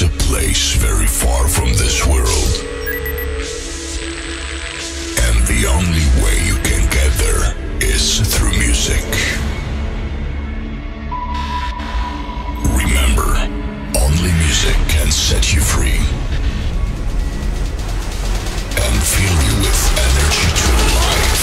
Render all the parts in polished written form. is a place very far from this world, and the only way you can get there is through music. Remember, only music can set you free and fill you with energy to life.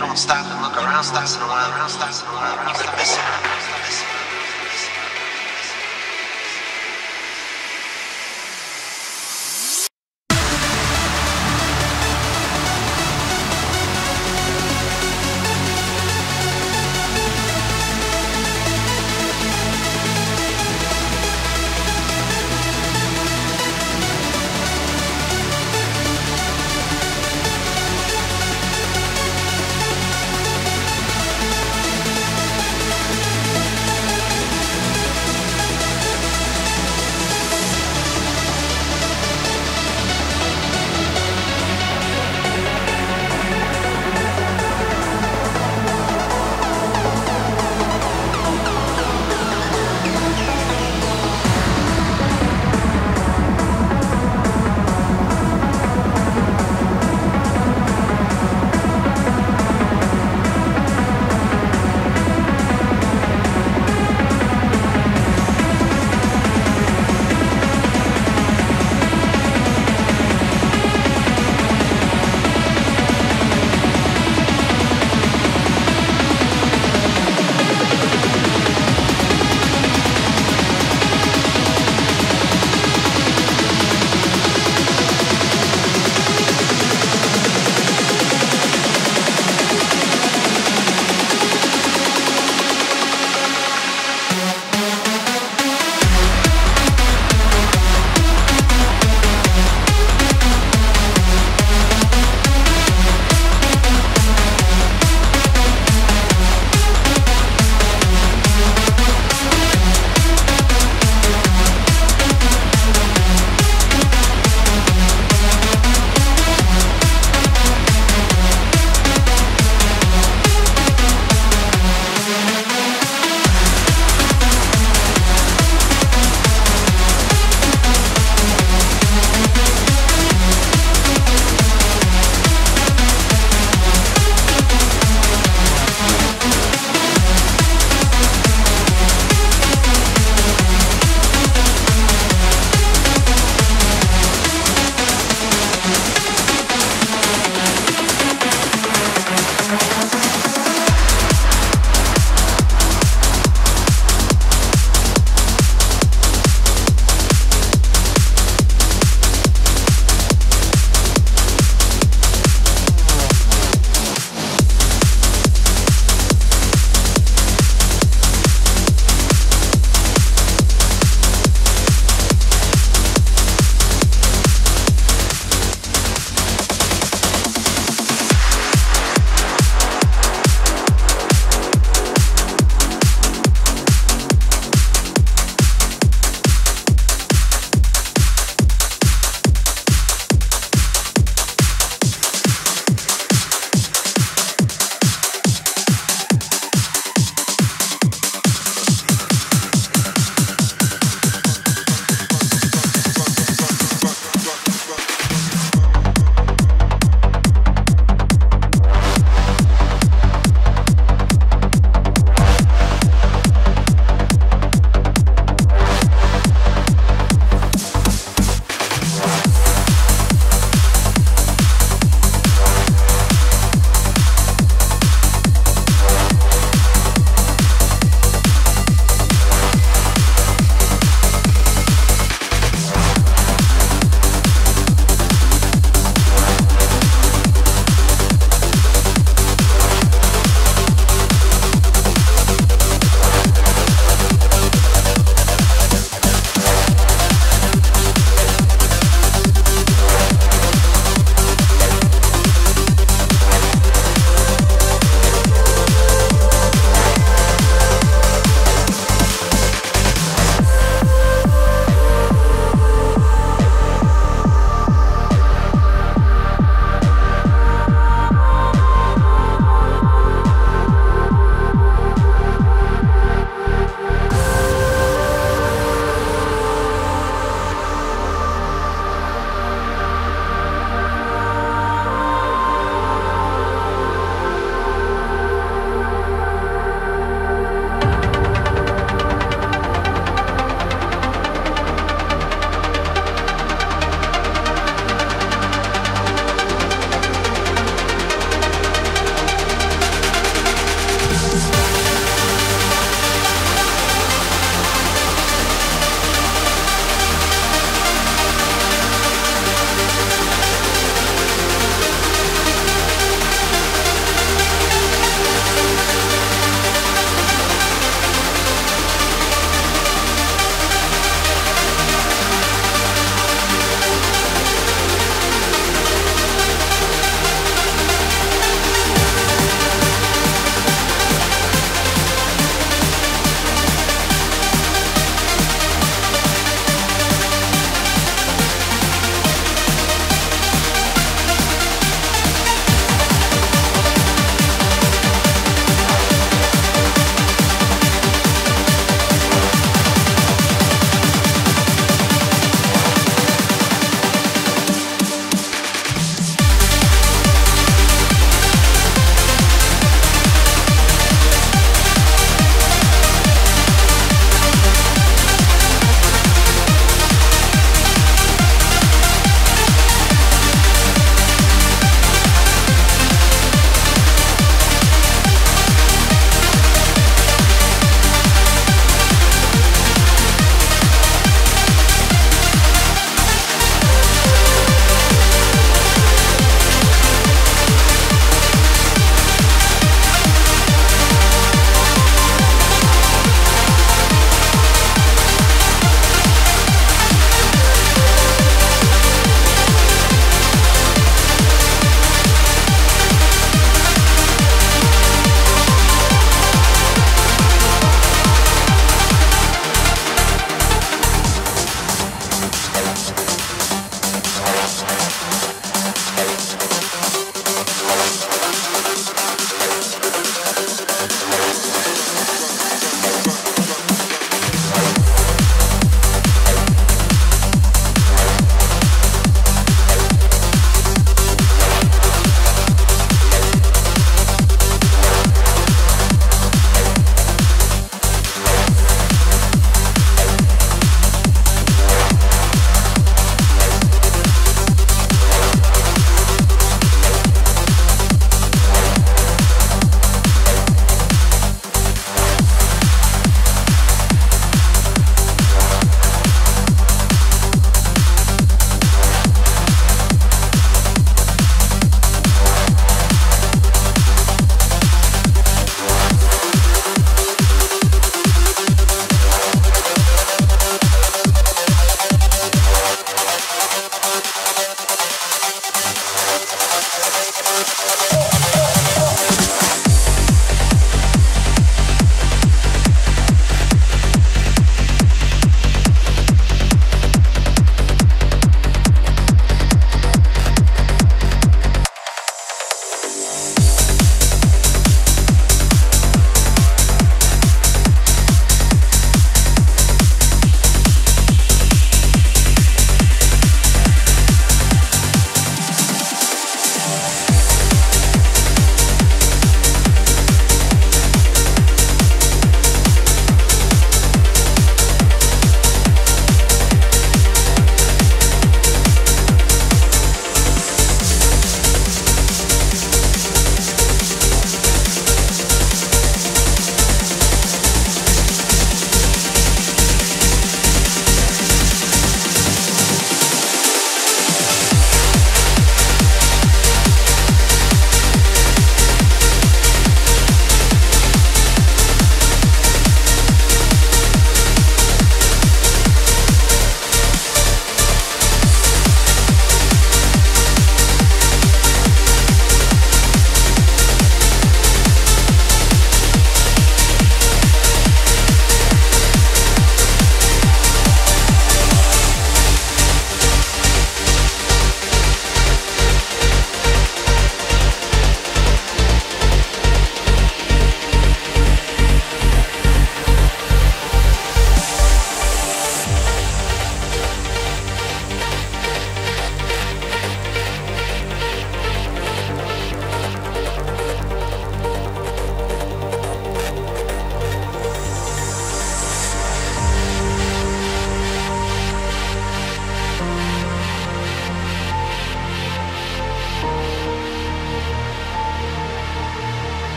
don't stop and look around, stops and around, stops and around, you've been missing.